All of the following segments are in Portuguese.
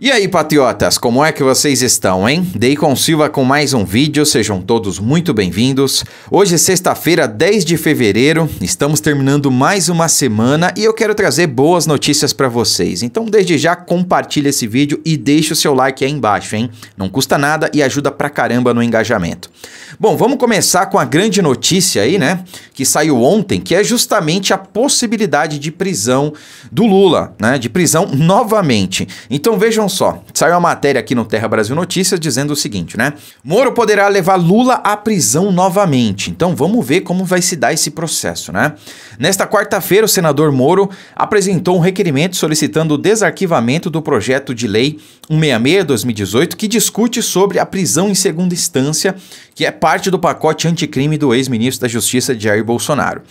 E aí, patriotas, como é que vocês estão, hein? Deycon Silva com mais um vídeo, sejam todos muito bem-vindos. Hoje é sexta-feira, 10 de fevereiro, estamos terminando mais uma semana e eu quero trazer boas notícias para vocês. Então, desde já, compartilha esse vídeo e deixa o seu like aí embaixo, hein? Não custa nada e ajuda pra caramba no engajamento. Bom, vamos começar com a grande notícia aí, né? Que saiu ontem, que é justamente a possibilidade de prisão do Lula, né? De prisão novamente. Então, vejam só, saiu uma matéria aqui no Terra Brasil Notícias dizendo o seguinte, né? Moro poderá levar Lula à prisão novamente. Então vamos ver como vai se dar esse processo, né? Nesta quarta-feira, o senador Moro apresentou um requerimento solicitando o desarquivamento do projeto de lei 166/2018 que discute sobre a prisão em segunda instância, que é parte do pacote anticrime do ex-ministro da Justiça Jair Bolsonaro.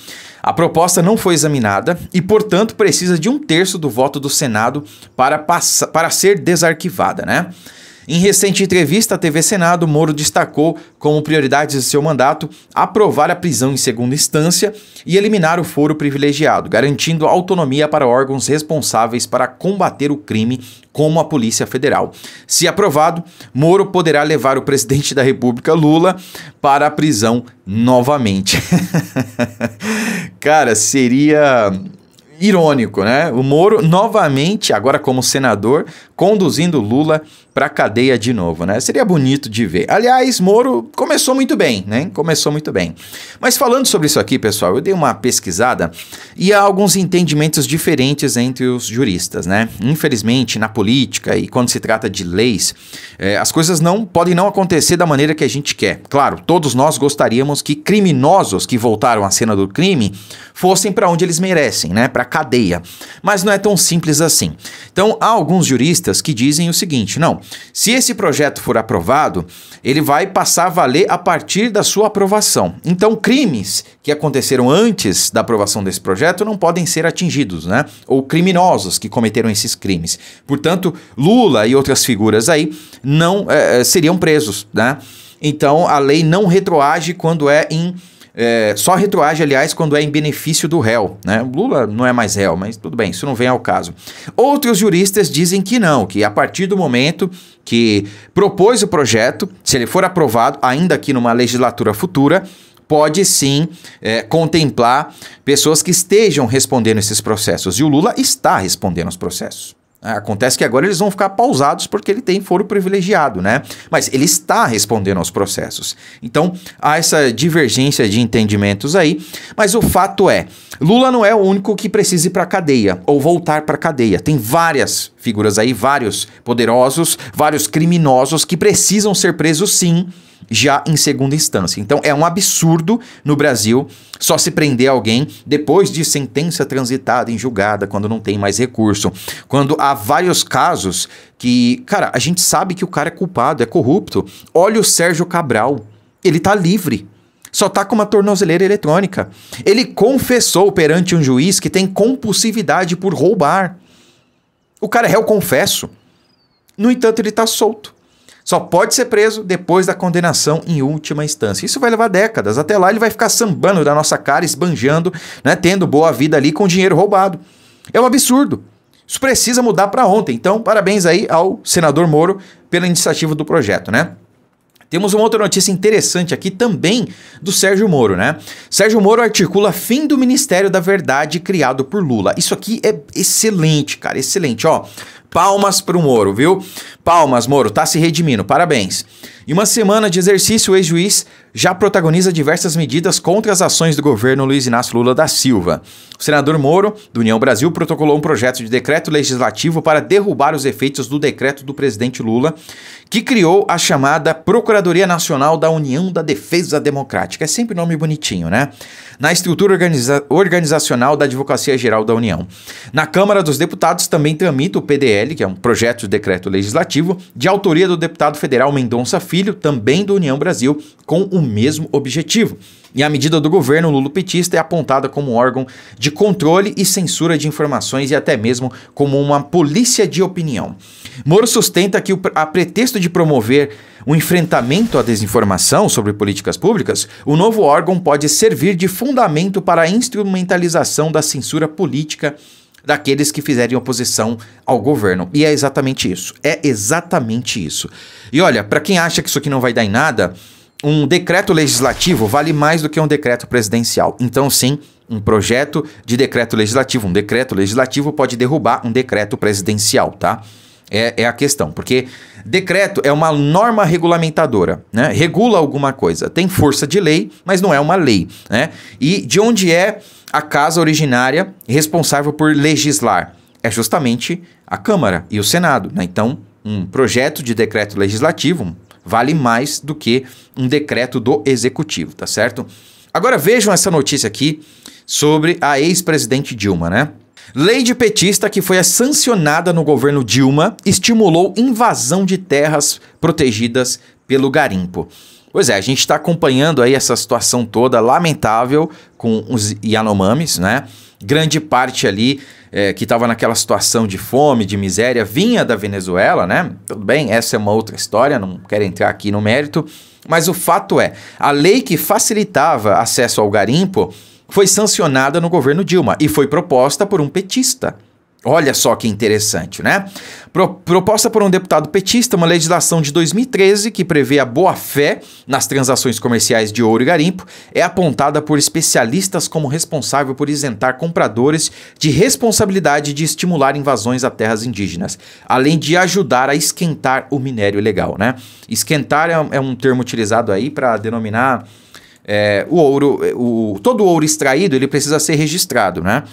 A proposta não foi examinada e, portanto, precisa de 1/3 do voto do Senado para ser desarquivada, né? Em recente entrevista à TV Senado, Moro destacou como prioridades de seu mandato aprovar a prisão em segunda instância e eliminar o foro privilegiado, garantindo autonomia para órgãos responsáveis para combater o crime, como a Polícia Federal. Se aprovado, Moro poderá levar o presidente da República, Lula, para a prisão novamente. Cara, seria irônico, né? O Moro novamente, agora como senador, conduzindo Lula pra cadeia de novo, né? Seria bonito de ver. Aliás, Moro começou muito bem, né? Começou muito bem. Mas falando sobre isso aqui, pessoal, eu dei uma pesquisada e há alguns entendimentos diferentes entre os juristas, né? Infelizmente, na política e quando se trata de leis, as coisas podem não acontecer da maneira que a gente quer. Claro, todos nós gostaríamos que criminosos que voltaram à cena do crime fossem pra onde eles merecem, né? Pra cadeia. Mas não é tão simples assim. Então, há alguns juristas que dizem o seguinte: não, se esse projeto for aprovado, ele vai passar a valer a partir da sua aprovação. Então, crimes que aconteceram antes da aprovação desse projeto não podem ser atingidos, né? Ou criminosos que cometeram esses crimes. Portanto, Lula e outras figuras aí não seriam presos, né? Então, a lei não retroage quando é em só retroage, aliás, quando é em benefício do réu, né? Lula não é mais réu, mas tudo bem, isso não vem ao caso. Outros juristas dizem que não, que a partir do momento que propôs o projeto, se ele for aprovado, ainda aqui numa legislatura futura, pode sim contemplar pessoas que estejam respondendo esses processos. E o Lula está respondendo os processos. Acontece que agora eles vão ficar pausados porque ele tem foro privilegiado, né? Mas ele está respondendo aos processos. Então, há essa divergência de entendimentos aí, mas o fato é, Lula não é o único que precisa ir para a cadeia ou voltar para a cadeia. Tem várias figuras aí, vários poderosos, vários criminosos que precisam ser presos sim, já em segunda instância. Então, é um absurdo no Brasil só se prender alguém depois de sentença transitada em julgada, quando não tem mais recurso. Quando há vários casos que, cara, a gente sabe que o cara é culpado, é corrupto. Olha o Sérgio Cabral, ele tá livre. Só tá com uma tornozeleira eletrônica. Ele confessou perante um juiz que tem compulsividade por roubar. O cara é réu confesso. No entanto, ele tá solto. Só pode ser preso depois da condenação em última instância. Isso vai levar décadas. Até lá ele vai ficar sambando da nossa cara, esbanjando, né, tendo boa vida ali com dinheiro roubado. É um absurdo. Isso precisa mudar para ontem. Então, parabéns aí ao senador Moro pela iniciativa do projeto, né? Temos uma outra notícia interessante aqui também do Sérgio Moro, né? Sérgio Moro articula fim do Ministério da Verdade criado por Lula. Isso aqui é excelente, cara, excelente, ó. Palmas pro Moro, viu? Palmas, Moro, tá se redimindo, parabéns. Em uma semana de exercício, o ex-juiz já protagoniza diversas medidas contra as ações do governo Luiz Inácio Lula da Silva. O senador Moro, do União Brasil, protocolou um projeto de decreto legislativo para derrubar os efeitos do decreto do presidente Lula, que criou a chamada Procuradoria Nacional da União da Defesa Democrática. É sempre nome bonitinho, né? Na estrutura organizacional da Advocacia Geral da União. Na Câmara dos Deputados também tramita o PDL, que é um projeto de decreto legislativo, de autoria do deputado federal Mendonça Filho, também do União Brasil, com o mesmo objetivo. E a medida do governo lulopetista é apontada como órgão de controle e censura de informações e até mesmo como uma polícia de opinião. Moro sustenta que, a pretexto de promover o enfrentamento à desinformação sobre políticas públicas, o novo órgão pode servir de fundamento para a instrumentalização da censura política daqueles que fizerem oposição ao governo. E é exatamente isso. É exatamente isso. E olha, para quem acha que isso aqui não vai dar em nada, um decreto legislativo vale mais do que um decreto presidencial. Então, sim, um projeto de decreto legislativo. Um decreto legislativo pode derrubar um decreto presidencial, tá? É a questão, porque decreto é uma norma regulamentadora, né? Regula alguma coisa, tem força de lei, mas não é uma lei, né? E de onde é a casa originária responsável por legislar? É justamente a Câmara e o Senado, né? Então, um projeto de decreto legislativo vale mais do que um decreto do Executivo, tá certo? Agora vejam essa notícia aqui sobre a ex-presidente Dilma, né? Lei de petista que foi sancionada no governo Dilma estimulou invasão de terras protegidas pelo garimpo. Pois é, a gente está acompanhando aí essa situação toda lamentável com os Yanomamis, né? Grande parte ali que estava naquela situação de fome, de miséria, vinha da Venezuela, né? Tudo bem, essa é uma outra história, não quero entrar aqui no mérito. Mas o fato é, a lei que facilitava acesso ao garimpo foi sancionada no governo Dilma e foi proposta por um petista. Olha só que interessante, né? Proposta por um deputado petista, uma legislação de 2013 que prevê a boa-fé nas transações comerciais de ouro e garimpo, é apontada por especialistas como responsável por isentar compradores de responsabilidade de estimular invasões a terras indígenas, além de ajudar a esquentar o minério ilegal, né? Esquentar é um termo utilizado aí para denominar... o ouro, todo ouro extraído, ele precisa ser registrado, né?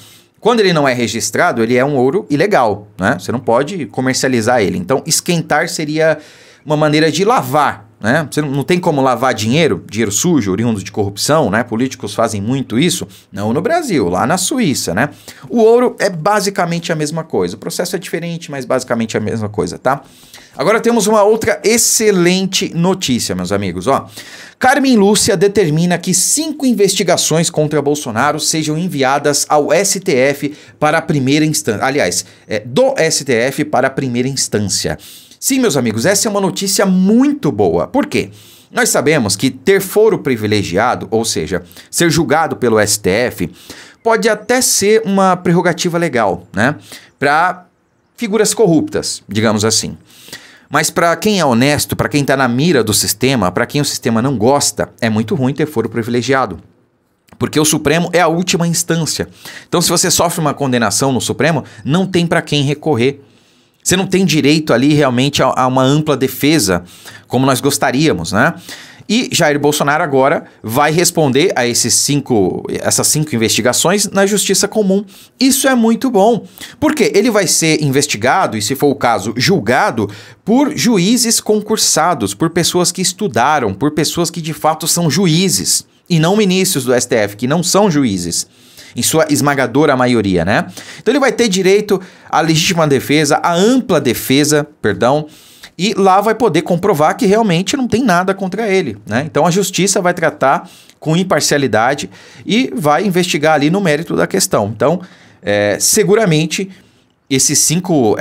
Quando ele não é registrado, ele é um ouro ilegal, né? Você não pode comercializar ele. Então, esquentar seria uma maneira de lavar, né? Você não tem como lavar dinheiro, dinheiro sujo, oriundo de corrupção, né? Políticos fazem muito isso, não no Brasil, lá na Suíça, né? O ouro é basicamente a mesma coisa. O processo é diferente, mas basicamente a mesma coisa, tá? Agora temos uma outra excelente notícia, meus amigos, ó. Carmen Lúcia determina que 5 investigações contra Bolsonaro sejam enviadas ao STF para a primeira instância. Aliás, do STF para a primeira instância. Sim, meus amigos, essa é uma notícia muito boa. Por quê? Nós sabemos que ter foro privilegiado, ou seja, ser julgado pelo STF, pode até ser uma prerrogativa legal, né? Para figuras corruptas, digamos assim. Mas para quem é honesto, para quem está na mira do sistema, para quem o sistema não gosta, é muito ruim ter foro privilegiado. Porque o Supremo é a última instância. Então, se você sofre uma condenação no Supremo, não tem para quem recorrer. Você não tem direito ali realmente a uma ampla defesa, como nós gostaríamos, né? E Jair Bolsonaro agora vai responder a essas cinco investigações na Justiça Comum. Isso é muito bom, porque ele vai ser investigado e, se for o caso, julgado por juízes concursados, por pessoas que estudaram, por pessoas que de fato são juízes e não ministros do STF, que não são juízes, em sua esmagadora maioria, né? Então ele vai ter direito à legítima defesa, à ampla defesa, perdão, e lá vai poder comprovar que realmente não tem nada contra ele, né? Então a justiça vai tratar com imparcialidade e vai investigar ali no mérito da questão. Então, seguramente, essas cinco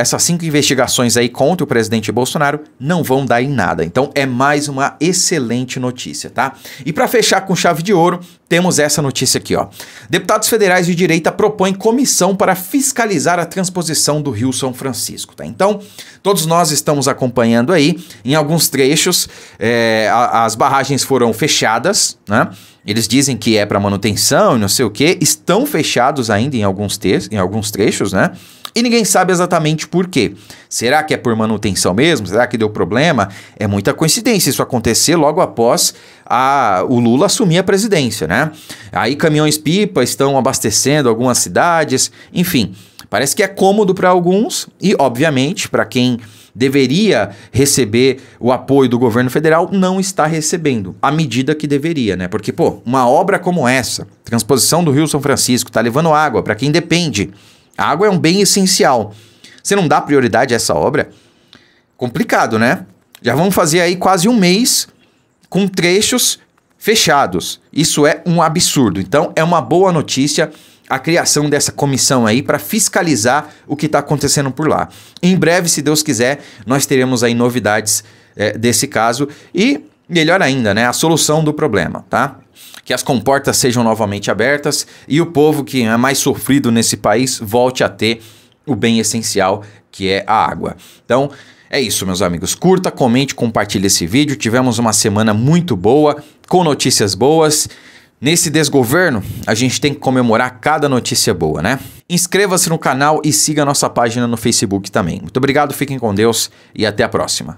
investigações aí contra o presidente Bolsonaro não vão dar em nada. Então, é mais uma excelente notícia, tá? E para fechar com chave de ouro, temos essa notícia aqui, ó. Deputados federais de direita propõem comissão para fiscalizar a transposição do Rio São Francisco, tá? Então, todos nós estamos acompanhando aí, em alguns trechos, as barragens foram fechadas, né? Eles dizem que é para manutenção e não sei o quê, estão fechados ainda em alguns trechos, né? E ninguém sabe exatamente por quê. Será que é por manutenção mesmo? Será que deu problema? É muita coincidência isso acontecer logo após o Lula assumir a presidência, né? Aí caminhões-pipa estão abastecendo algumas cidades, enfim. Parece que é cômodo para alguns e, obviamente, para quem deveria receber o apoio do governo federal, não está recebendo à medida que deveria, né? Porque, pô, uma obra como essa, transposição do Rio São Francisco, tá levando água para quem depende. A água é um bem essencial. Você não dá prioridade a essa obra? Complicado, né? Já vamos fazer aí quase um mês com trechos fechados. Isso é um absurdo. então, é uma boa notícia a criação dessa comissão aí para fiscalizar o que está acontecendo por lá. Em breve, se Deus quiser, nós teremos aí novidades desse caso. E Melhor ainda, né? A solução do problema, tá? Que as comportas sejam novamente abertas e o povo que é mais sofrido nesse país volte a ter o bem essencial, que é a água. Então, é isso, meus amigos. Curta, comente, compartilhe esse vídeo. Tivemos uma semana muito boa, com notícias boas. Nesse desgoverno, a gente tem que comemorar cada notícia boa, né? Inscreva-se no canal e siga a nossa página no Facebook também. Muito obrigado, fiquem com Deus e até a próxima.